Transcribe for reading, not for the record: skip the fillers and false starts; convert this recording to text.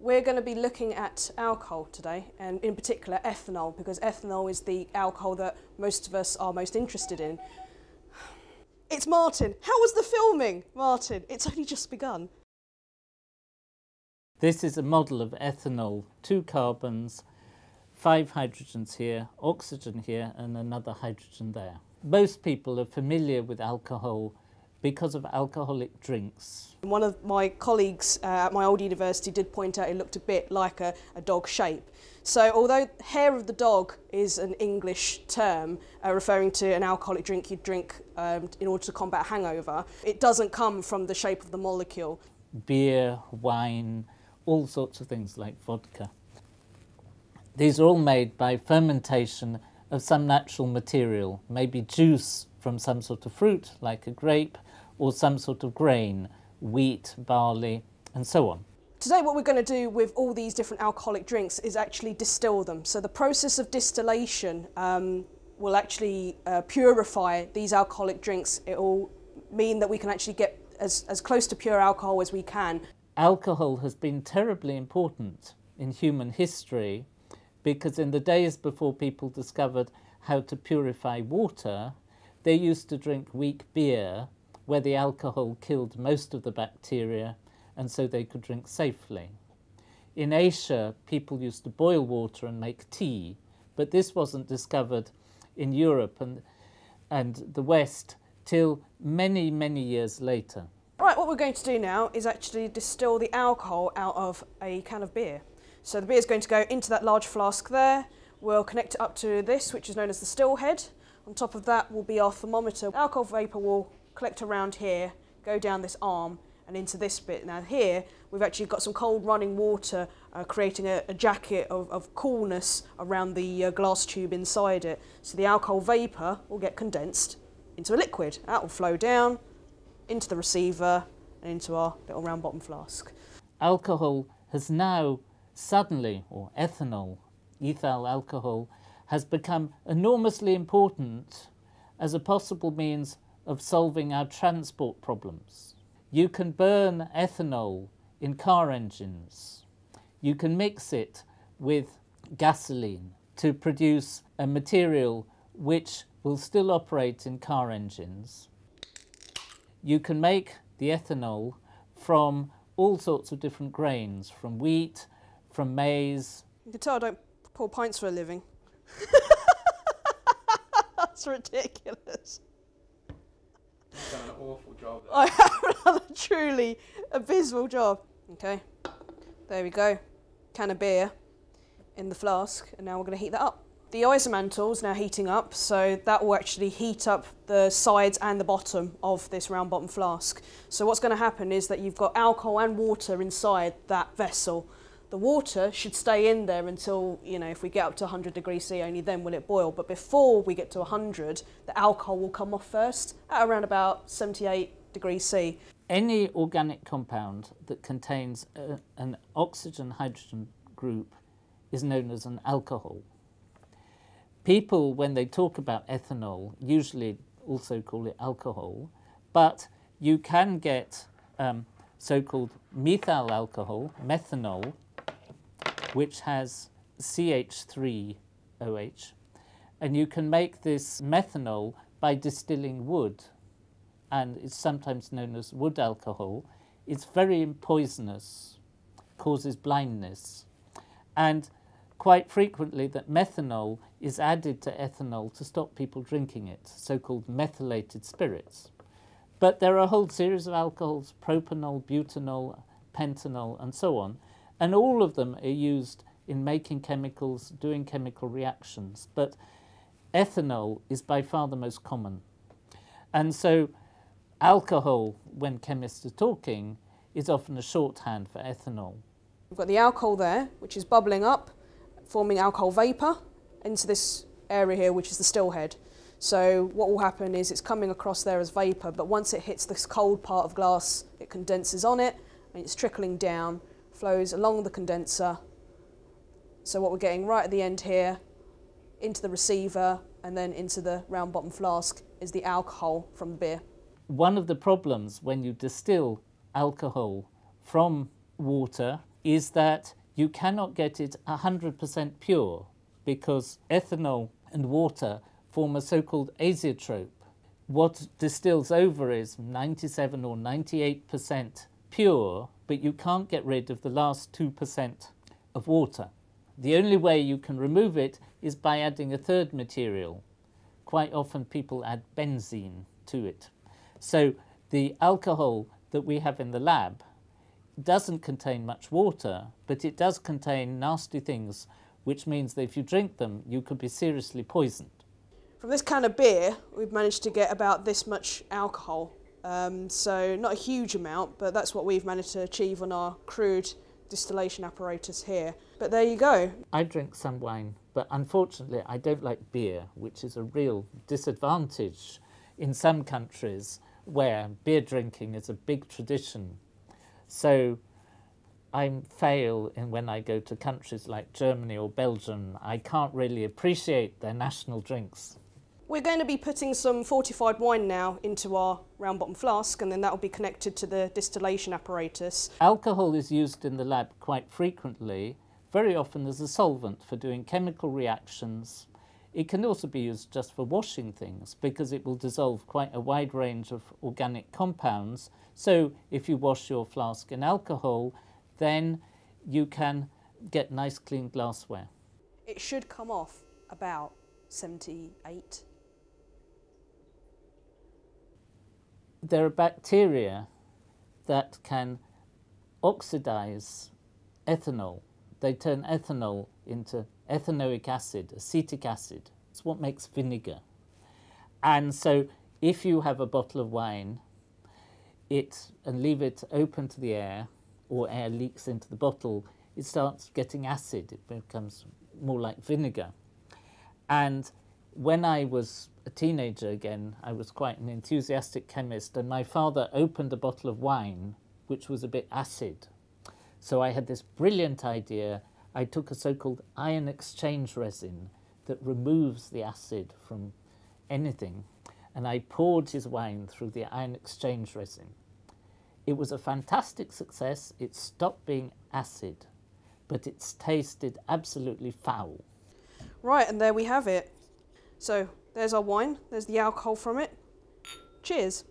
We're going to be looking at alcohol today, and in particular ethanol, because ethanol is the alcohol that most of us are most interested in. It's Martin. How was the filming, Martin? It's only just begun. This is a model of ethanol. 2 carbons, 5 hydrogens here, oxygen here and another hydrogen there. Most people are familiar with alcohol because of alcoholic drinks. One of my colleagues at my old university did point out it looked a bit like a dog shape. So although hair of the dog is an English term referring to an alcoholic drink you'd drink in order to combat a hangover, it doesn't come from the shape of the molecule. Beer, wine, all sorts of things like vodka. These are all made by fermentation of some natural material, maybe juice from some sort of fruit like a grape, or some sort of grain, wheat, barley and so on. Today what we're going to do with all these different alcoholic drinks is actually distill them. So the process of distillation will actually purify these alcoholic drinks. It will mean that we can actually get as close to pure alcohol as we can. Alcohol has been terribly important in human history because in the days before people discovered how to purify water, they used to drink weak beer where the alcohol killed most of the bacteria and so they could drink safely. In Asia, people used to boil water and make tea, but this wasn't discovered in Europe and the West till many, many years later. Right, what we're going to do now is actually distill the alcohol out of a can of beer. So the beer is going to go into that large flask there. We'll connect it up to this, which is known as the still head. On top of that will be our thermometer. Alcohol vapour will collect around here, go down this arm and into this bit. Now here we've actually got some cold running water creating a jacket of coolness around the glass tube inside it. So the alcohol vapour will get condensed into a liquid. That will flow down into the receiver and into our little round bottom flask. Alcohol has now suddenly, or ethanol, ethyl alcohol, has become enormously important as a possible means of solving our transport problems. You can burn ethanol in car engines. You can mix it with gasoline to produce a material which will still operate in car engines. You can make the ethanol from all sorts of different grains, from wheat, from maize. You can tell I don't pour pints for a living. That's ridiculous. You've done an awful job there. I have done a truly abysmal job. Okay, there we go. Can of beer in the flask, and now we're going to heat that up. The isomantle is now heating up, so that will actually heat up the sides and the bottom of this round bottom flask. So what's going to happen is that you've got alcohol and water inside that vessel. The water should stay in there until, you know, if we get up to 100 degrees C, only then will it boil. But before we get to 100, the alcohol will come off first at around about 78 degrees C. Any organic compound that contains an oxygen-hydrogen group is known as an alcohol. People, when they talk about ethanol, usually also call it alcohol, but you can get so-called methyl alcohol, methanol, which has CH3OH, and you can make this methanol by distilling wood, and it's sometimes known as wood alcohol. It's very poisonous, causes blindness, and quite frequently that methanol is added to ethanol to stop people drinking it, so-called methylated spirits. But there are a whole series of alcohols, propanol, butanol, pentanol and so on, and all of them are used in making chemicals, doing chemical reactions, but ethanol is by far the most common. And so alcohol, when chemists are talking, is often a shorthand for ethanol. We've got the alcohol there, which is bubbling up, forming alcohol vapour into this area here, which is the still head. So what will happen is it's coming across there as vapour, but once it hits this cold part of glass, it condenses on it, and it's trickling down, flows along the condenser. So what we're getting right at the end here, into the receiver, and then into the round bottom flask, is the alcohol from the beer. One of the problems when you distill alcohol from water is that you cannot get it 100% pure because ethanol and water form a so-called azeotrope. What distills over is 97 or 98% pure, but you can't get rid of the last 2% of water. The only way you can remove it is by adding a third material. Quite often people add benzene to it. So the alcohol that we have in the lab doesn't contain much water, but it does contain nasty things, which means that if you drink them, you could be seriously poisoned. From this can of beer, we've managed to get about this much alcohol. So not a huge amount, but that's what we've managed to achieve on our crude distillation apparatus here. But there you go. I drink some wine, but unfortunately I don't like beer, which is a real disadvantage in some countries where beer drinking is a big tradition. So I fail when I go to countries like Germany or Belgium. I can't really appreciate their national drinks. We're going to be putting some fortified wine now into our round bottom flask, and then that will be connected to the distillation apparatus. Alcohol is used in the lab quite frequently, very often as a solvent for doing chemical reactions. It can also be used just for washing things because it will dissolve quite a wide range of organic compounds. So if you wash your flask in alcohol, then you can get nice clean glassware. It should come off about 78. There are bacteria that can oxidize ethanol. They turn ethanol into ethanoic acid, acetic acid. It's what makes vinegar. And so if you have a bottle of wine and leave it open to the air, or air leaks into the bottle, it starts getting acid. It becomes more like vinegar. And when I was a teenager again, I was quite an enthusiastic chemist, and my father opened a bottle of wine which was a bit acid. So I had this brilliant idea. I took a so-called ion exchange resin that removes the acid from anything, and I poured his wine through the ion exchange resin. It was a fantastic success. It stopped being acid, but it's tasted absolutely foul. Right, and there we have it. So there's our wine, there's the alcohol from it. Cheers.